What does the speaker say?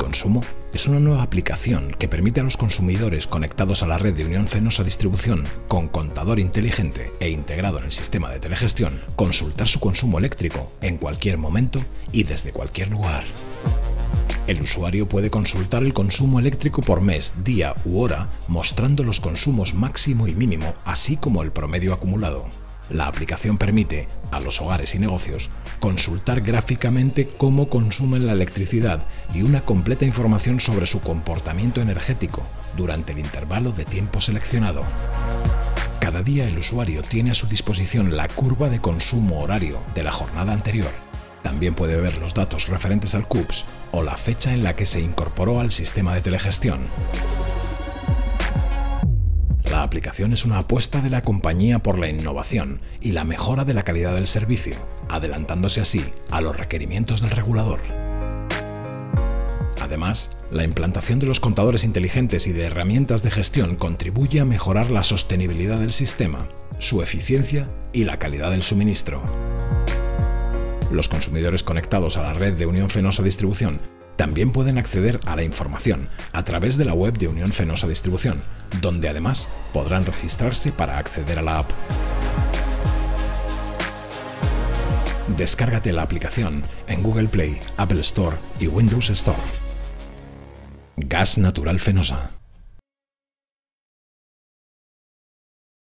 consumo es una nueva aplicación que permite a los consumidores conectados a la red de Unión Fenosa Distribución con contador inteligente e integrado en el sistema de telegestión consultar su consumo eléctrico en cualquier momento y desde cualquier lugar. El usuario puede consultar el consumo eléctrico por mes, día u hora, mostrando los consumos máximo y mínimo, así como el promedio acumulado. La aplicación permite a los hogares y negocios consultar gráficamente cómo consumen la electricidad y una completa información sobre su comportamiento energético durante el intervalo de tiempo seleccionado. Cada día el usuario tiene a su disposición la curva de consumo horario de la jornada anterior. También puede ver los datos referentes al CUPS o la fecha en la que se incorporó al sistema de telegestión. La aplicación es una apuesta de la compañía por la innovación y la mejora de la calidad del servicio, adelantándose así a los requerimientos del regulador. Además, la implantación de los contadores inteligentes y de herramientas de gestión contribuye a mejorar la sostenibilidad del sistema, su eficiencia y la calidad del suministro. Los consumidores conectados a la red de Unión Fenosa Distribución también pueden acceder a la información a través de la web de Unión Fenosa Distribución, donde además podrán registrarse para acceder a la app. Descárgate la aplicación en Google Play, Apple Store y Windows Store. Gas Natural Fenosa.